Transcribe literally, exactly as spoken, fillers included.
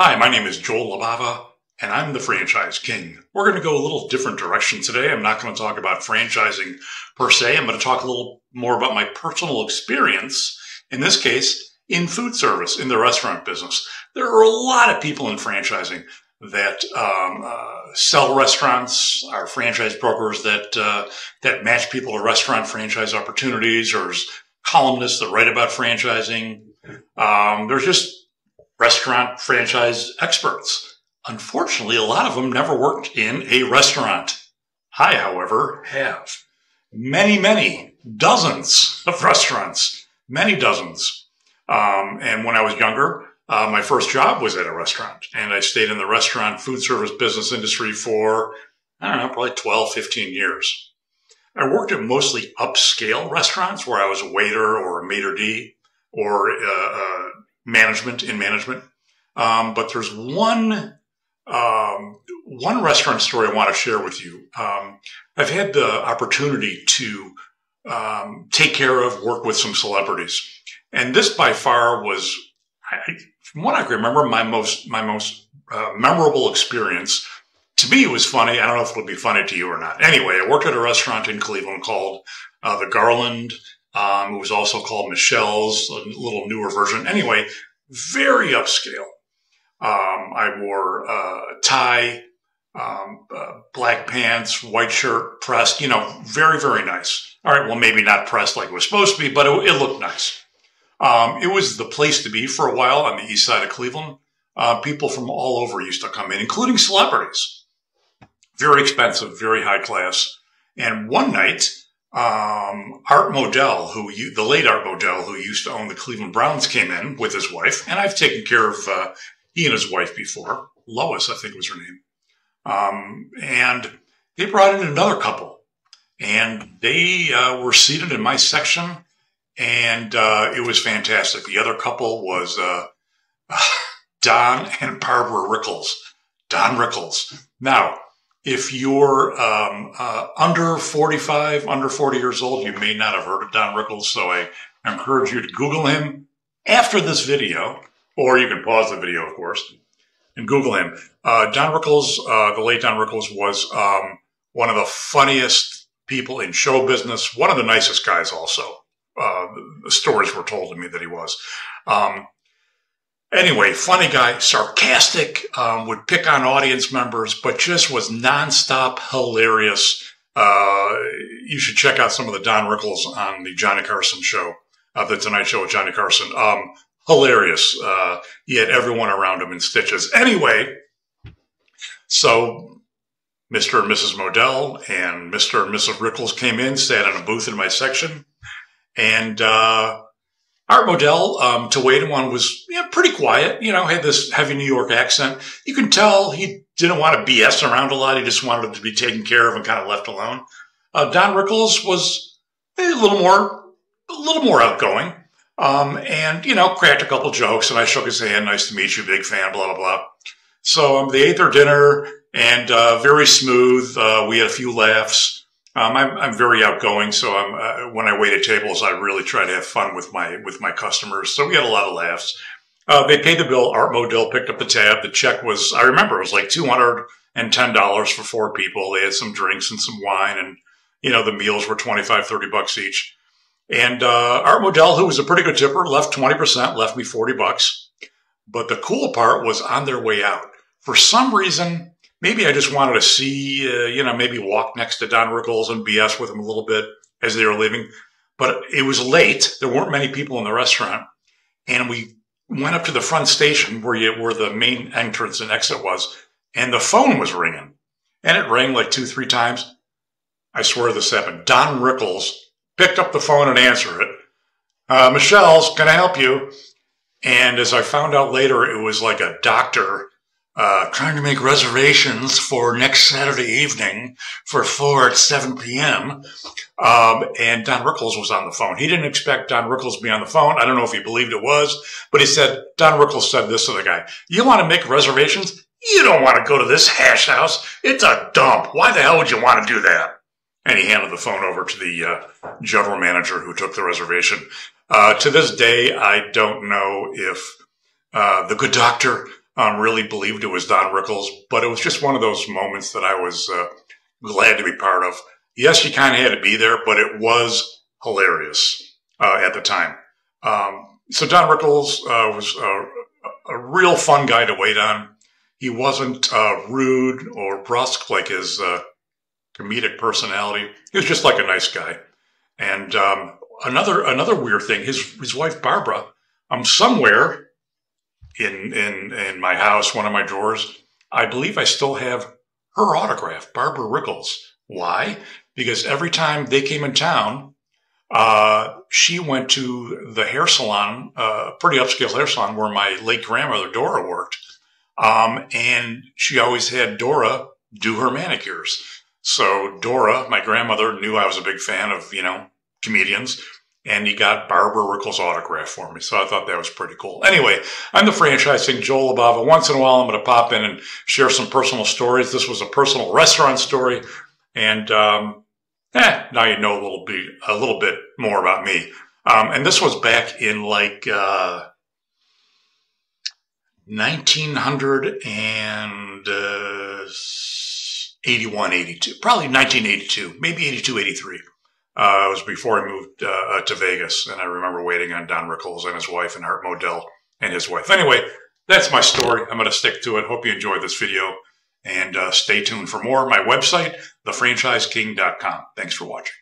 Hi, my name is Joel Labava, and I'm the Franchise King. We're going to go a little different direction today. I'm not going to talk about franchising per se. I'm going to talk a little more about my personal experience, in this case, in food service, in the restaurant business. There are a lot of people in franchising that um, uh, sell restaurants, are franchise brokers that, uh, that match people to restaurant franchise opportunities, or columnists that write about franchising. Um, there's just restaurant franchise experts. Unfortunately, a lot of them never worked in a restaurant. I, however, have. Many, many dozens of restaurants. Many dozens. Um, and when I was younger, uh, my first job was at a restaurant. And I stayed in the restaurant food service business industry for, I don't know, probably twelve, fifteen years. I worked at mostly upscale restaurants where I was a waiter or a maitre d' or uh, uh management in management. Um, but there's one, um, one restaurant story I want to share with you. Um, I've had the opportunity to, um, take care of, work with some celebrities. And this by far was, I, from what I can remember, my most, my most, uh, memorable experience. To me, it was funny. I don't know if it'll be funny to you or not. Anyway, I worked at a restaurant in Cleveland called, uh, the Garland. Um, it was also called Michelle's, a little newer version. Anyway, very upscale. Um, I wore uh, a tie, um, uh, black pants, white shirt, pressed, you know, very, very nice. All right, well, maybe not pressed like it was supposed to be, but it, it looked nice. Um, it was the place to be for a while on the east side of Cleveland. Uh, people from all over used to come in, including celebrities. Very expensive, very high class. And one night, Um, Art Modell, who you, the late Art Modell, who used to own the Cleveland Browns, came in with his wife. And I've taken care of, uh, he and his wife before. Lois, I think was her name. Um, and they brought in another couple, and they, uh, were seated in my section, and, uh, it was fantastic. The other couple was, uh, Don and Barbara Rickles. Don Rickles. Now, if you're um, uh, under forty-five, under forty years old, you may not have heard of Don Rickles, so I encourage you to Google him after this video, or you can pause the video, of course, and Google him. Uh, Don Rickles, uh, the late Don Rickles, was um, one of the funniest people in show business, one of the nicest guys also. Uh, the stories were told to me that he was. Um, Anyway, funny guy, sarcastic, um, would pick on audience members, but just was nonstop hilarious. Uh, you should check out some of the Don Rickles on the Johnny Carson show, uh, the Tonight Show with Johnny Carson. Um, hilarious. Uh, he had everyone around him in stitches. Anyway, so Mister and Missus Modell and Mister and Missus Rickles came in, sat in a booth in my section, and, uh, Art Modell, um, to wait him on was yeah, pretty quiet, you know, had this heavy New York accent. You can tell he didn't want to B S around a lot. He just wanted to be taken care of and kind of left alone. Uh, Don Rickles was a little more, a little more outgoing. Um, and, you know, cracked a couple jokes, and I shook his hand. Nice to meet you, big fan, blah, blah, blah. So, um, they ate their dinner and, uh, very smooth. Uh, we had a few laughs. Um, I'm, I'm very outgoing, so I'm, uh, when I wait at tables, I really try to have fun with my with my customers. So we had a lot of laughs. Uh, they paid the bill. Art Modell picked up the tab. The check was, I remember, it was like two hundred ten dollars for four people. They had some drinks and some wine, and you know the meals were twenty-five, thirty bucks each. And uh, Art Modell, who was a pretty good tipper, left twenty percent, left me forty bucks. But the cool part was on their way out. For some reason, maybe I just wanted to see, uh, you know, maybe walk next to Don Rickles and B S with him a little bit as they were leaving. But it was late. There weren't many people in the restaurant. And we went up to the front station where you, where the main entrance and exit was. And the phone was ringing. And it rang like two, three times. I swear this happened. Don Rickles picked up the phone and answered it. Uh, Michelle's, can I help you? And as I found out later, it was like a doctor Uh, trying to make reservations for next Saturday evening for four at seven p m Um, and Don Rickles was on the phone. He didn't expect Don Rickles to be on the phone. I don't know if he believed it was, but he said, Don Rickles said this to the guy, you want to make reservations? You don't want to go to this hash house. It's a dump. Why the hell would you want to do that? And he handed the phone over to the uh, general manager who took the reservation. Uh, to this day, I don't know if uh, the good doctor um, really believed it was Don Rickles, but it was just one of those moments that I was uh, glad to be part of. Yes, you kind of had to be there, but it was hilarious uh, at the time. Um, so Don Rickles uh, was a, a real fun guy to wait on. He wasn't uh, rude or brusque like his uh, comedic personality. He was just like a nice guy. And um, another another weird thing, his his wife Barbara, um, somewhere in in in my house, one of my drawers, I believe I still have her autograph, Barbara Rickles. Why? Because every time they came in town, uh, she went to the hair salon, a uh, pretty upscale hair salon where my late grandmother Dora worked, um, and she always had Dora do her manicures. So Dora, my grandmother, knew I was a big fan of, you know, comedians, and he got Barbara Rickles' autograph for me. So I thought that was pretty cool. Anyway, I'm the franchising Joel Labava. Once in a while, I'm going to pop in and share some personal stories. This was a personal restaurant story. And um, eh, now you know a little bit, a little bit more about me. Um, and this was back in like uh, nineteen eighty-one, eighty-two, probably nineteen eighty-two, maybe eighty-two, eighty-three. Uh, it was before I moved uh, to Vegas, and I remember waiting on Don Rickles and his wife and Art Modell and his wife. Anyway, that's my story. I'm going to stick to it. Hope you enjoyed this video, and uh, stay tuned for more. My website, the franchise king dot com. Thanks for watching.